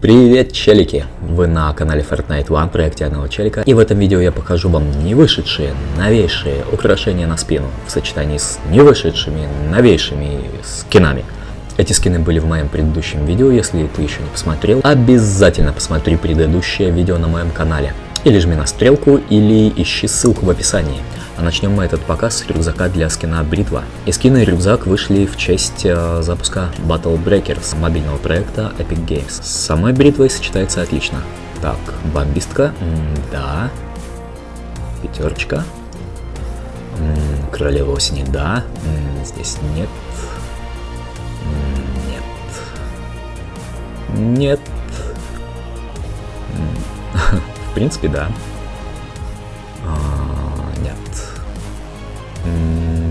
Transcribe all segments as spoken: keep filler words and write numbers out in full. Привет, челики! Вы на канале Fortnite One, проекте одного челика, и в этом видео я покажу вам не вышедшие, новейшие украшения на спину в сочетании с не вышедшими, новейшими скинами. Эти скины были в моем предыдущем видео, если ты еще не посмотрел, обязательно посмотри предыдущее видео на моем канале. Или жми на стрелку, или ищи ссылку в описании. А начнем мы этот показ с рюкзака для скина «Бритва». И скины и рюкзак вышли в честь э, запуска Battle Breakers мобильного проекта Epic Games. С самой бритвой сочетается отлично. Так, бомбистка, да, пятерочка, м-м, Королева Осени, да, м-м, здесь нет, м-м, нет, нет, м-м, в принципе, да.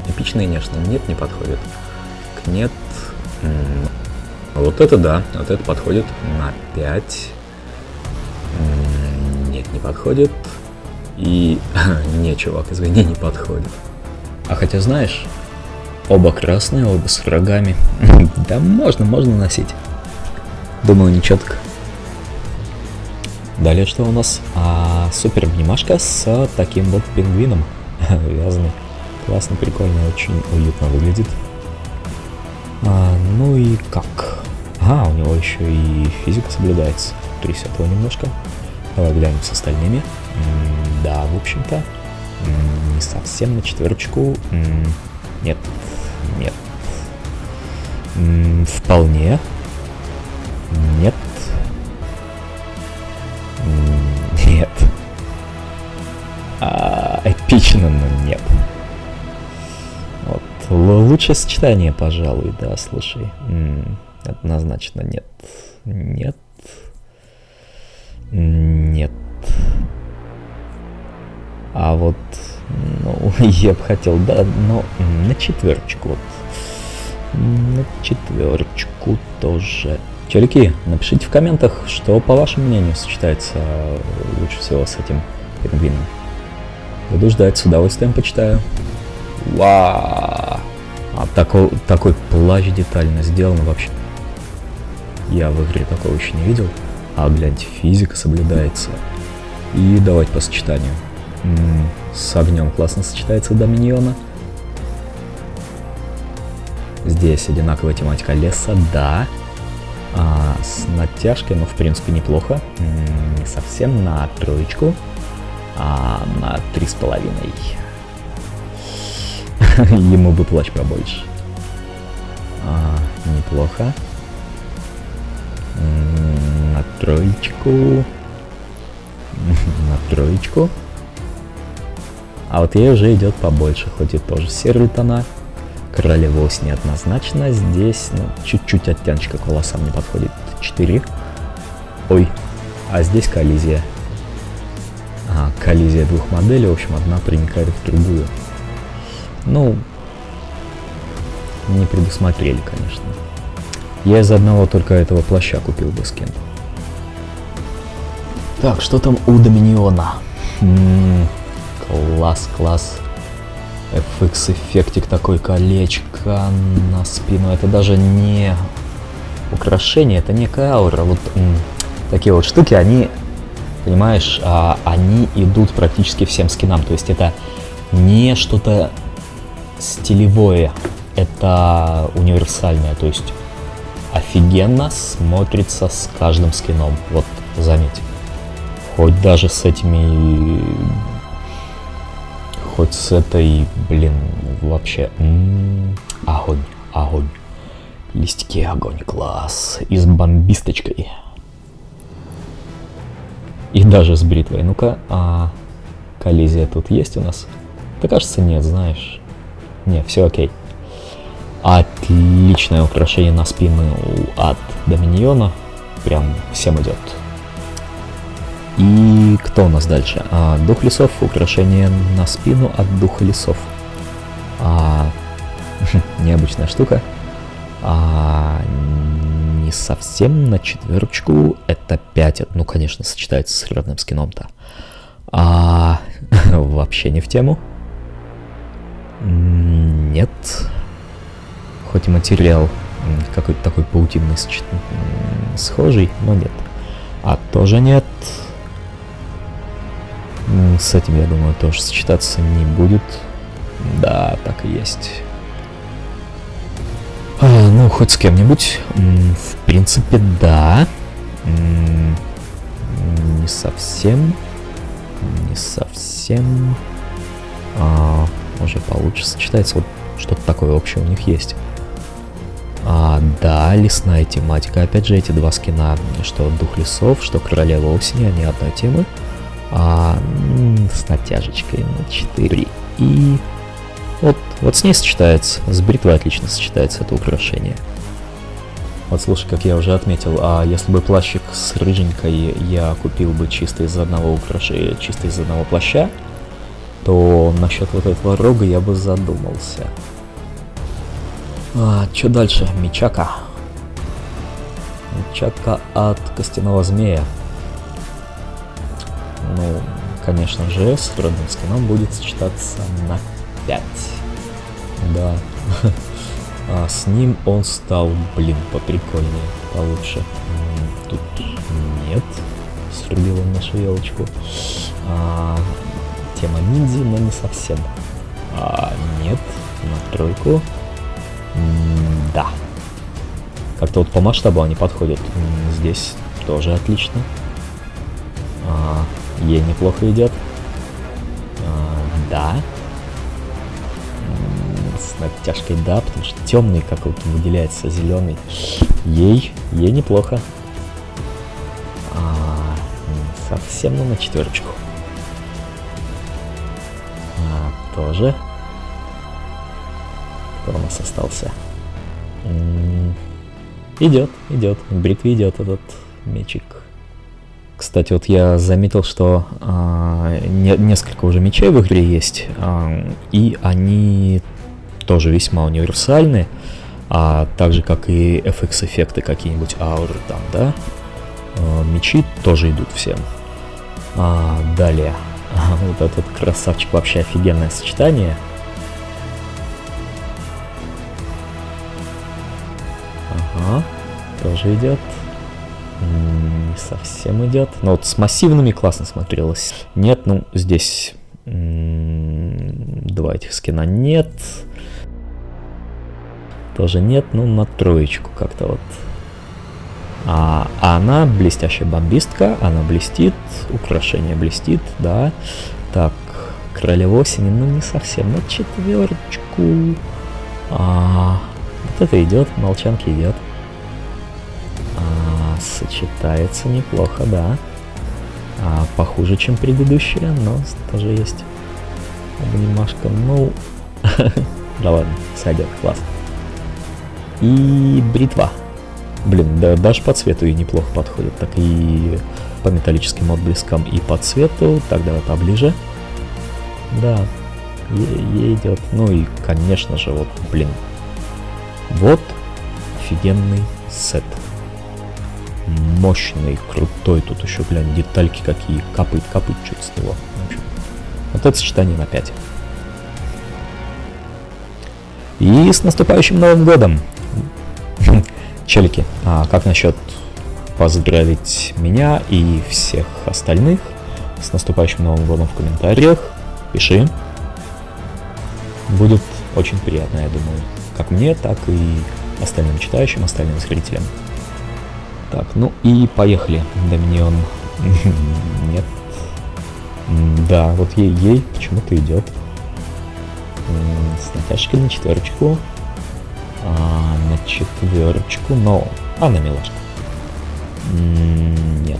Эпичный нежный. Нет, не подходит. Нет. Вот это да. Вот это подходит на пять. Нет, не подходит. И... не, чувак, извини, не подходит. А хотя, знаешь, оба красные, оба с рогами. Да можно, можно носить. Думаю, не четко. Далее что у нас? А, суперобнимашка с таким вот пингвином. Вязаный. Классно, прикольно, очень уютно выглядит. А, ну и как? А, у него еще и физика соблюдается. Трясет его немножко. Давай глянем с остальными. М-м, да, в общем-то. Не совсем на четверочку. М-м, нет. Нет. М-м, вполне. Нет. М-м, нет. А, эпично, но нет. Лучшее сочетание, пожалуй, да, слушай. М-м, однозначно нет. Нет. Нет. А вот, ну, я бы хотел, да, но на четверочку вот. На четверочку тоже. Челики, напишите в комментах, что, по вашему мнению, сочетается лучше всего с этим пингвином. Буду ждать, с удовольствием почитаю. Вау! А такой, такой плащ детально сделан вообще. Я в игре такого еще не видел. А, гляньте, физика соблюдается. И давайте по сочетанию. М-м, с огнем классно сочетается Доминиона. Здесь одинаковая тематика леса, да. А, с натяжкой, ну, в принципе, неплохо. М-м, не совсем на троечку, а на три с половиной. Ему бы плащ побольше. А, неплохо. На троечку. На троечку. А вот ей уже идет побольше, хоть и тоже серые тона. Королева Осени однозначно. Здесь чуть-чуть, ну, оттяночка к волосам не подходит. четыре. Ой, а здесь коллизия. А, коллизия двух моделей. В общем, одна проникает в другую. Ну, не предусмотрели, конечно. Я из одного только этого плаща купил бы скин. Так, что там у Доминиона? М-м, класс, класс. эф икс-эффектик такой, колечко на спину. Это даже не украшение, это некая аура. Вот такие вот штуки, они, понимаешь, а, они идут практически всем скинам. То есть это не что-то... стилевое, это универсальное, то есть офигенно смотрится с каждым скином, вот заметьте, хоть даже с этими, хоть с этой, блин, вообще, м-м, огонь, огонь, листики огонь, класс, и с бомбисточкой, и даже с бритвой, ну-ка, а коллизия тут есть у нас? Да кажется нет, знаешь. Не, все окей. Отличное украшение на спину от Доминиона. Прям всем идет. И кто у нас дальше? А, Дух Лесов. Украшение на спину от Духа Лесов. А, необычная штука. А, не совсем на четверочку. Это пять. Ну, конечно, сочетается с родным скином-то. А, вообще не в тему. Нет. Хоть и материал какой-то такой паутинный, схожий, но нет. А тоже нет. С этим, я думаю, тоже сочетаться не будет. Да, так и есть. А, ну, хоть с кем-нибудь. В принципе, да. Не совсем. Не совсем. А, уже получше сочетается. Вот что-то такое общее у них есть. А, да, лесная тематика. Опять же, эти два скина, что Дух Лесов, что Королева Осени, они одной темы. А, с натяжечкой на четыре. И вот, вот с ней сочетается, с бритвой отлично сочетается это украшение. Вот слушай, как я уже отметил, а если бы плащик с рыженькой я купил бы чисто из одного украшения, чисто из одного плаща, то насчет вот этого рога я бы задумался. А, что дальше? Мечака. Мечака от Костяного Змея. Ну, конечно же, с родным скином будет сочетаться на пять. Да. А с ним он стал, блин, поприкольнее, получше. Тут нет. Срубил он нашу елочку. А, тема ниндзя, но не совсем. А, нет. На тройку. Да. Как-то вот по масштабу они подходят. Здесь тоже отлично. А, ей неплохо идет. А, да. С натяжкой, да, потому что темный какой-то выделяется, зеленый. Ей, ей неплохо. А, совсем, ну, на четверочку. А, тоже. Кто у нас остался? М-м- идет, идет. Бритве идет этот мечик. Кстати, вот я заметил, что а, не, несколько уже мечей в игре есть, а, и они тоже весьма универсальны, а так же, как и эф икс-эффекты какие-нибудь, ауры там, да, а, мечи тоже идут всем. А, далее, а, вот этот красавчик, вообще офигенное сочетание. Ага, тоже идет. Не совсем идет. Но вот с массивными классно смотрелось. Нет, ну здесь два этих скина нет. Тоже нет, ну на троечку как-то вот. А она блестящая бомбистка, она блестит, украшение блестит, да. Так, Королева Осени, ну не совсем, на четверочку. А, вот это идет, Молчанки идет. Сочетается неплохо, да. А, похуже, чем предыдущая, но тоже есть. Обнимашка, ну... Да ладно, сойдет, классно. И бритва. Блин, да, даже по цвету и неплохо подходит. Так и по металлическим отблескам, и по цвету. Так, давай поближе. Да, ей идет. Ну и, конечно же, вот, блин. Вот офигенный сет. Мощный, крутой, тут еще, глянь, детальки какие, капает, капает чуть с него. Вот это сочетание на пять. И с наступающим Новым Годом! Челики, а как насчет поздравить меня и всех остальных с наступающим Новым Годом в комментариях? Пиши. Будет очень приятно, я думаю, как мне, так и остальным читающим, остальным зрителям. Так, ну и поехали. Доминион. Нет. Да, вот ей, ей почему-то идет. С натяжкой на четверочку. А, на четверочку, но... А, на милашку. Нет.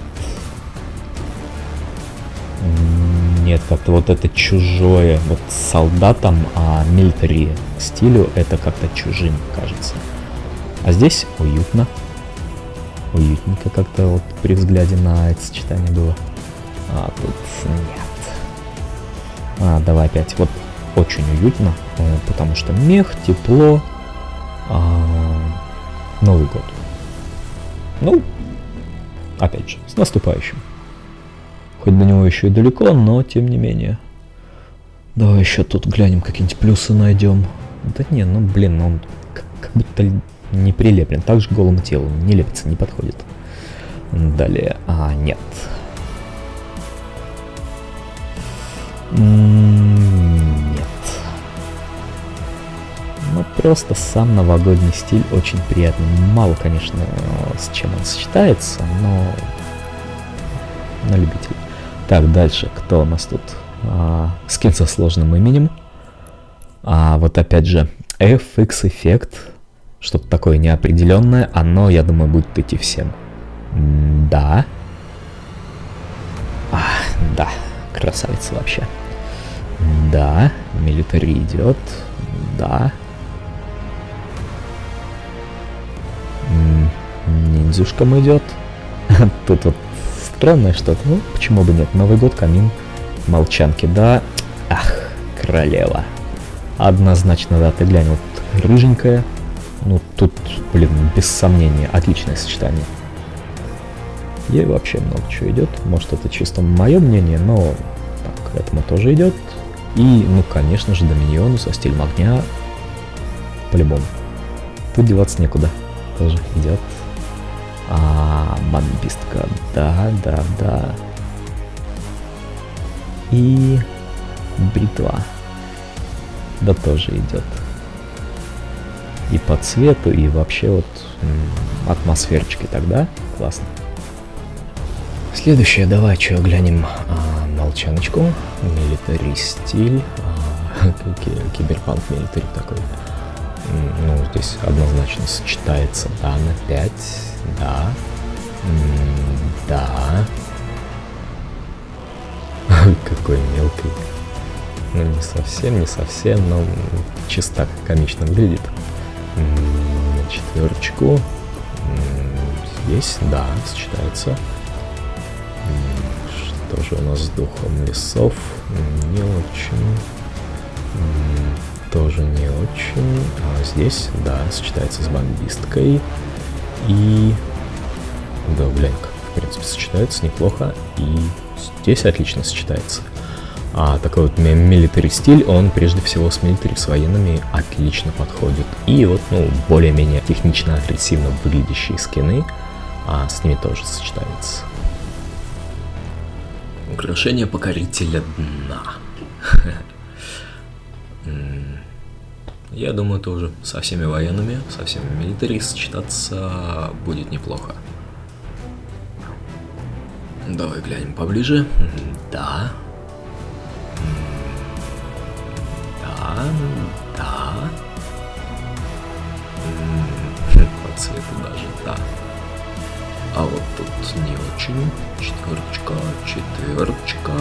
Нет, как-то вот это чужое. Вот солдатам, а милитари стилю, это как-то чужим, кажется. А здесь уютно. Уютненько как-то вот при взгляде на это сочетание было. А тут нет. А, давай опять. Вот очень уютно, потому что мех, тепло, а, Новый год. Ну, опять же, с наступающим. Хоть до него еще и далеко, но тем не менее. Давай еще тут глянем, какие-нибудь плюсы найдем. Да не, ну блин, он как, как будто... не прилеплен, также голым телом, не лепится, не подходит. Далее. А, нет. Нет. Ну, просто сам новогодний стиль очень приятный. Мало, конечно, с чем он сочетается, но на любителя. Так, дальше. Кто у нас тут? А, скин со сложным именем. А вот опять же, эф икс эффект. Что-то такое неопределенное. Оно, я думаю, будет идти всем. Да. А, да. Красавица вообще. Да. Милитари идет. Да. Ниндзюшкам идет. Тут вот странное что-то. Ну, почему бы нет? Новый год, камин, молчанки. Да. Ах, королева. Однозначно, да. Ты глянь, вот рыженькая. Ну, тут, блин, без сомнения, отличное сочетание. Ей вообще много чего идет. Может, это чисто мое мнение, но так, к этому тоже идет. И, ну, конечно же, Доминиону со стилем огня по-любому. Тут деваться некуда. Тоже идет. А, бомбистка. Да, да, да. И бритва. Да, тоже идет. И по цвету, и вообще вот атмосферчики тогда. Классно. Следующее, давай, что глянем, а, молчаночку, милитари стиль, а, киберпанк милитари такой, ну, здесь однозначно сочетается, да, на пять, да, да, какой мелкий, ну, не совсем, не совсем, но чисто комично выглядит, на четверочку, здесь, да, сочетается. Что же у нас с духом лесов? Не очень. Тоже не очень. А здесь, да, сочетается с бомбисткой. И... Да, блин-ка, в принципе, сочетается неплохо. И здесь отлично сочетается. А такой вот милитари стиль, он прежде всего с милитари, с военными отлично подходит. И вот, ну, более-менее технично агрессивно выглядящие скины, а с ними тоже сочетается. Украшение покорителя дна. Я думаю, тоже со всеми военными, со всеми милитари сочетаться будет неплохо. Давай глянем поближе. Да. Да. Да. По цвету даже да. А вот тут не очень. Четверочка, четверочка.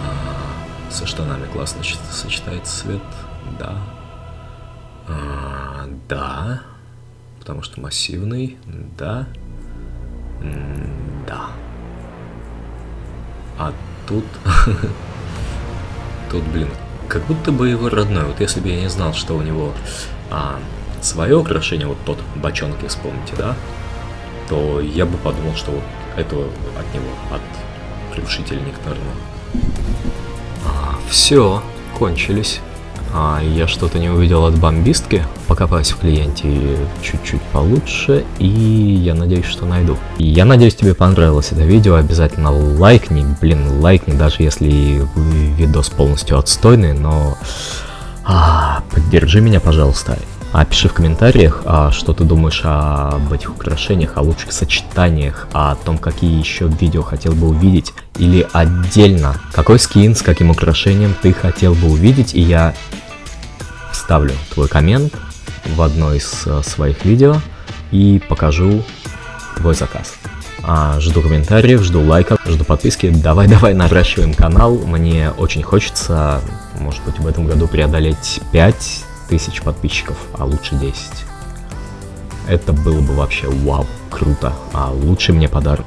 А, со штанами классно сочетается цвет. Да. А, да. Потому что массивный. Да. Да. А тут... Тут, блин, как будто бы его родной. Вот если бы я не знал, что у него а, свое украшение, вот тот бочонок, если помните, да? То я бы подумал, что вот этого от него, от крушителя нектарного. А, все, кончились. А, я что-то не увидел от бомбистки. Покопаюсь в клиенте чуть-чуть получше, и я надеюсь, что найду. И я надеюсь, тебе понравилось это видео. Обязательно лайкни, блин, лайкни, даже если видос полностью отстойный, но а, поддержи меня, пожалуйста. А пиши в комментариях, а, что ты думаешь об этих украшениях, о лучших сочетаниях, о том, какие еще видео хотел бы увидеть, или отдельно, какой скин с каким украшением ты хотел бы увидеть, и я вставлю твой коммент в одно из а, своих видео и покажу твой заказ. А, жду комментариев, жду лайков, жду подписки, давай-давай наращиваем канал, мне очень хочется, может быть, в этом году преодолеть пять тысяч подписчиков, а лучше десять. Это было бы вообще вау, круто, а лучший мне подарок.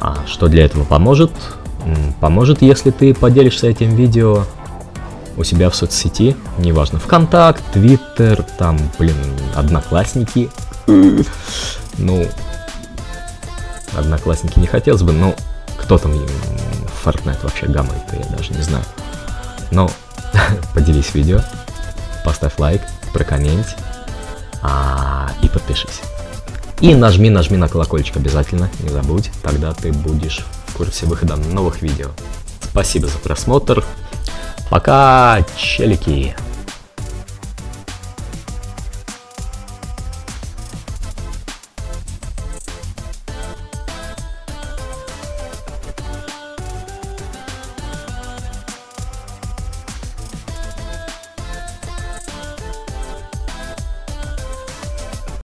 А что для этого поможет? Поможет, если ты поделишься этим видео у себя в соцсети, неважно, ВКонтакт, Твиттер, там, блин, Одноклассники. Ну, Одноклассники не хотелось бы, но кто там Fortnite вообще гамает-то, я даже не знаю. Но поделись видео. Поставь лайк, прокомментируй, а, и подпишись. И нажми, нажми на колокольчик обязательно, не забудь, тогда ты будешь в курсе выхода новых видео. Спасибо за просмотр, пока, челики!